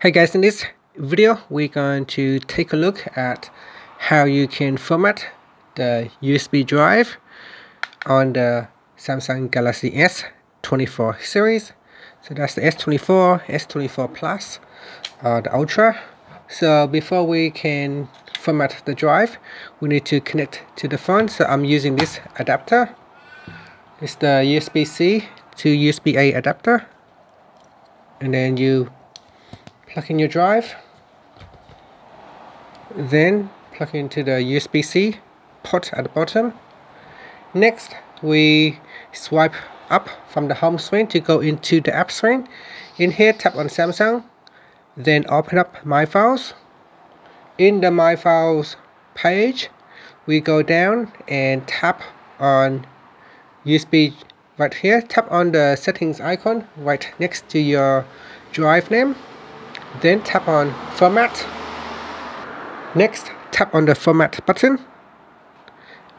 Hey guys, in this video we're going to take a look at how you can format the USB drive on the Samsung Galaxy S24 series. So that's the S24, S24+, the Ultra. So before we can format the drive, we need to connect to the phone. So I'm using this adapter. It's the USB-C to USB-A adapter, and then you plug in your drive, then plug into the USB-C port at the bottom. Next, we swipe up from the home screen to go into the app screen. In here, tap on Samsung, then open up My Files. In the My Files page, we go down and tap on USB right here. Tap on the settings icon right next to your drive name. Then tap on Format. Next, tap on the Format button,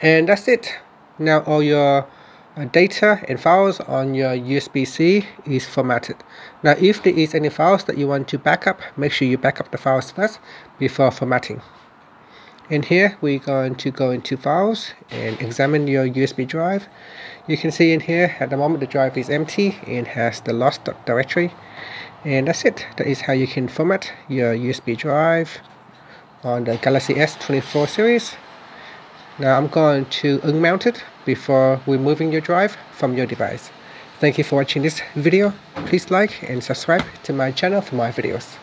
and that's it. Now all your data and files on your USB-C is formatted. Now if there is any files that you want to back up, make sure you back up the files first before formatting. And here we're going to go into Files and examine your USB drive. You can see in here at the moment the drive is empty and has the lost directory. And that's it. That is how you can format your USB drive on the Galaxy S24 series. Now I'm going to unmount it before removing your drive from your device. Thank you for watching this video. Please like and subscribe to my channel for more videos.